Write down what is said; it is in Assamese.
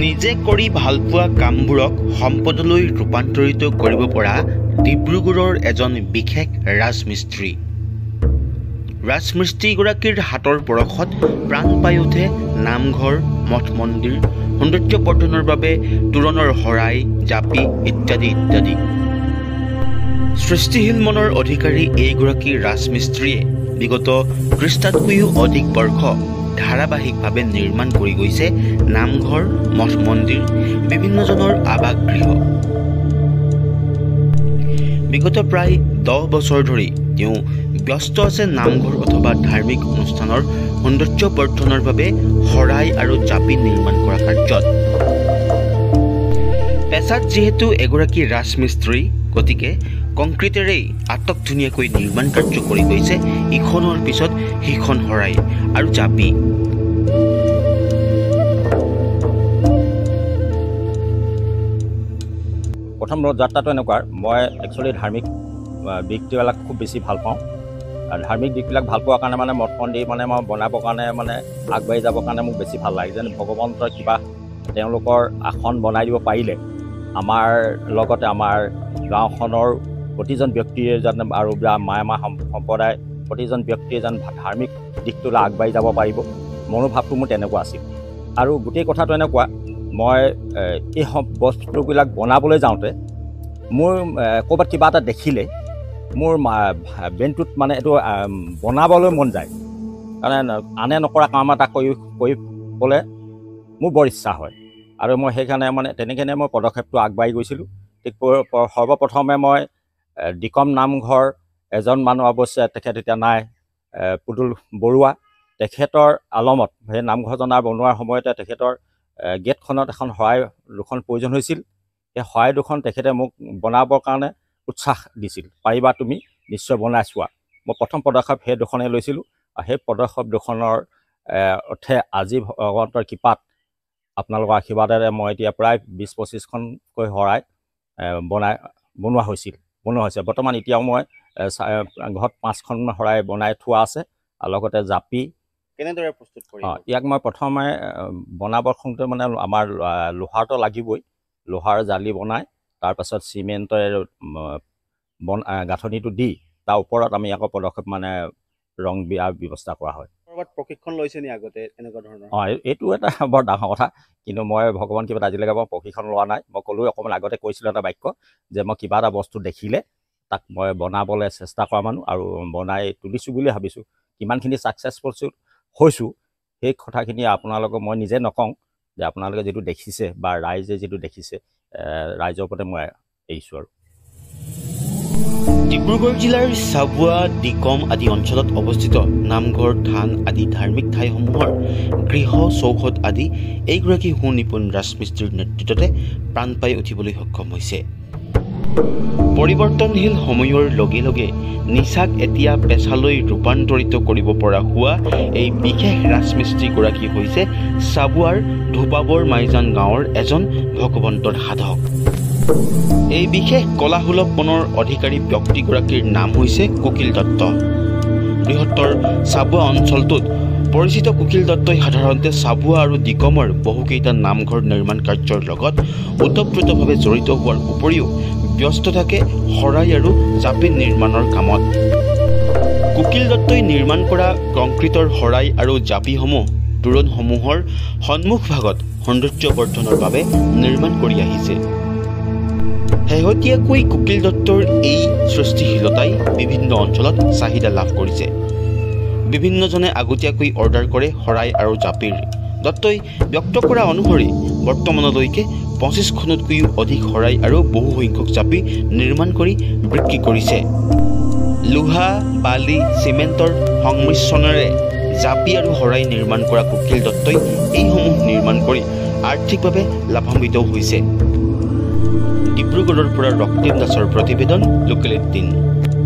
নিজে কৰি ভালপোৱা কামবোৰক সম্পদলৈ ৰূপান্তৰিত কৰিব পৰা ডিব্ৰুগড়ৰ এজন বিশেষ ৰাজমিস্ত্ৰী। ৰাজমিস্ত্ৰীগৰাকীৰ হাতৰ পৰশত প্ৰাণ পাই উঠে নামঘৰ, মঠ মন্দিৰ, সৌন্দৰ্য বৰ্ধনৰ বাবে তোৰণৰ শৰাই, জাপি ইত্যাদি ইত্যাদি। সৃষ্টিশীল মনৰ অধিকাৰী এইগৰাকী ৰাজমিস্ত্ৰীয়ে বিগত ৩০টাতকৈও অধিক বৰ্ষ ধাৰাবাহিকভাৱে নিৰ্মাণ কৰি গৈছে নামঘৰ, মঠ মন্দিৰ, বিভিন্নজনৰ আৱাসগৃহ। বিগত প্ৰায় ১০ বছৰ ধৰি তেওঁ ব্যস্ত আছে নামঘৰ অথবা ধাৰ্মিক অনুষ্ঠানৰ সৌন্দৰ্য বৰ্ধনৰ বাবে শৰাই আৰু জাপি নিৰ্মাণ কৰা কাৰ্যত। পেছাত যিহেতু এগৰাকী ৰাজমিস্ত্ৰী, গতিকে কংক্ৰিটেৰেই আটক ধুনীয়াকৈ নিৰ্মাণ কাৰ্য কৰি গৈছে ইখনৰ পিছত সিখন শৰাই আৰু জাপি। প্ৰথম যাত্ৰাটো এনেকুৱা, মই একচুৱেলি ধাৰ্মিক দিশবিলাক খুব বেছি ভাল পাওঁ। ধাৰ্মিক দিশবিলাক ভাল পোৱাৰ কাৰণে মানে মঠ মন্দিৰ মানে মই বনাবৰ কাৰণে মানে আগবাঢ়ি যাবৰ কাৰণে মোক বেছি ভাল লাগে, যেন ভগৱন্তই কিবা তেওঁলোকৰ আসন বনাই দিব পাৰিলে আমাৰ লগতে আমাৰ গাঁওখনৰ প্ৰতিজন ব্যক্তিয়ে যেন আৰু মায়ামা সম্প্ৰদায় প্ৰতিজন ব্যক্তিয়ে যেন ধাৰ্মিক দিশটোলৈ আগবাঢ়ি যাব পাৰিব, মনোভাৱটো মোৰ তেনেকুৱা আছিল। আৰু গোটেই কথাটো এনেকুৱা, মই এই বস্তুবিলাক বনাবলৈ যাওঁতে মোৰ ক'ৰবাত কিবা এটা দেখিলে মোৰ ব্ৰেইনটোত মানে এইটো বনাবলৈ মন যায়, কাৰণ আনে নকৰা কাম এটা কৰিবলৈ মোৰ বৰ ইচ্ছা হয়। আৰু মই সেইকাৰণে মানে তেনেকৈ মই পদক্ষেপটো আগবাঢ়ি গৈছিলোঁ। ঠিক সৰ্বপ্ৰথমে মই ডিকম নামঘৰ, এজন মানুহ অৱশ্যে তেখেত এতিয়া নাই, পুতুল বৰুৱা, তেখেতৰ আলমত সেই নামঘৰজনা বনোৱাৰ সময়তে তেখেতৰ গেটখনত এখন শৰাই দুখন প্ৰয়োজন হৈছিল। সেই শৰাই দুখন তেখেতে মোক বনাবৰ কাৰণে উৎসাহ দিছিল, পাৰিবা তুমি, নিশ্চয় বনাই চোৱা। মই প্ৰথম পদক্ষেপ সেই দুখনেই লৈছিলোঁ, আৰু সেই পদক্ষেপ দুখনৰ অৰ্থে আজি ভগৱন্তৰ কৃপাত আপোনালোকৰ আশীৰ্বাদেৰে মই এতিয়া প্ৰায় ২০-২৫খনকৈ শৰাই বনোৱা হৈছে। বৰ্তমান এতিয়াও মই ঘৰত ৫খন শৰাই বনাই থোৱা আছে, আৰু লগতে জাপি। কেনেদৰে প্ৰস্তুত কৰি ইয়াক মই প্ৰথমে বনাবৰ সময়তে মানে আমাৰ লোহাৰটো লাগিবই, লোহাৰ জালি বনাই তাৰপাছত চিমেণ্টৰ গাঁথনিটো দি তাৰ ওপৰত আমি আকৌ পদক্ষেপ মানে ৰং দিয়াৰ ব্যৱস্থা কৰা হয়। প্ৰশিক্ষণ লৈছে নি আগতে এনেকুৱা ধৰণৰ? হয়, এইটো এটা বৰ ডাঙৰ কথা, কিন্তু মই ভগৱান কিবা এটা আজিলৈকে মই প্ৰশিক্ষণ লোৱা নাই। মই ক'লোঁ অকণমান আগতে কৈছিলোঁ এটা বাক্য, যে মই কিবা এটা বস্তু দেখিলে তাক মই বনাবলৈ চেষ্টা কৰা মানুহ, আৰু বনাই তুলিছোঁ বুলি ভাবিছোঁ। কিমানখিনি ছাকচেছফুল হৈছোঁ সেই কথাখিনি আপোনালোকক মই নিজে নকওঁ, যে আপোনালোকে যিটো দেখিছে বা ৰাইজে যিটো দেখিছে ৰাইজৰ ওপৰতে মই এৰিছোঁ। আৰু ডিব্ৰুগড় জিলাৰ চাবুৱা, ডিকম আদি অঞ্চলত অৱস্থিত নামঘৰ, থান আদি ধাৰ্মিক ঠাইসমূহৰ গৃহ, চৌহদ আদি এইগৰাকী সুনিপুণ ৰাজমিস্ত্ৰীৰ নেতৃত্বতে প্ৰাণ পাই উঠিবলৈ সক্ষম হৈছে। পৰিৱৰ্তনশীল সময়ৰ লগে লগে নিচাক এতিয়া পেছালৈ ৰূপান্তৰিত কৰিব পৰা হোৱা এই বিশেষ ৰাজমিস্ত্ৰীগৰাকী হৈছে চাবুৱাৰ ধোপাবৰ মাইজান গাঁৱৰ এজন ভগৱন্তৰ সাধক। এই বিশেষ কলাসুলভ মনৰ অধিকাৰী ব্যক্তিগৰাকীৰ নাম হৈছে কোকিল দত্ত। বৃহত্তৰ চাবুৱা অঞ্চলটোত পৰিচিত কোকিল দত্তই সাধাৰণতে চাবুৱা আৰু ডিকমৰ বহুকেইটা নামঘৰ নিৰ্মাণ কাৰ্যৰ লগত ওতঃপ্ৰোতভাৱে জড়িত হোৱাৰ উপৰিও ব্যস্ত থাকে শৰাই আৰু জাপি নিৰ্মাণৰ কামত। কোকিল দত্তই নিৰ্মাণ কৰা কংক্ৰিটৰ শৰাই আৰু জাপিসমূহ তোৰণসমূহৰ সন্মুখভাগত সৌন্দৰ্য বৰ্ধনৰ বাবে নিৰ্মাণ কৰি আহিছে। শেহতীয়াকৈ কোকিল দত্তৰ এই সৃষ্টিশীলতাই বিভিন্ন অঞ্চলত চাহিদা লাভ কৰিছে। বিভিন্নজনে আগতীয়াকৈ অৰ্ডাৰ কৰে শৰাই আৰু জাপিৰ। দত্তই ব্যক্ত কৰা অনুসৰি বৰ্তমানলৈকে 25খনতকৈও অধিক শৰাই আৰু বহু সংখ্যক জাপি নিৰ্মাণ কৰি বিক্ৰী কৰিছে। লোহা, বালি, চিমেণ্টৰ সংমিশ্ৰণেৰে জাপি আৰু শৰাই নিৰ্মাণ কৰা কোকিল দত্তই এইসমূহ নিৰ্মাণ কৰি আৰ্থিকভাৱে লাভান্বিতও হৈছে। ডিব্ৰুগড়ৰ পৰা ৰক্তিম দাসৰ প্ৰতিবেদন, লোকেল ১৩।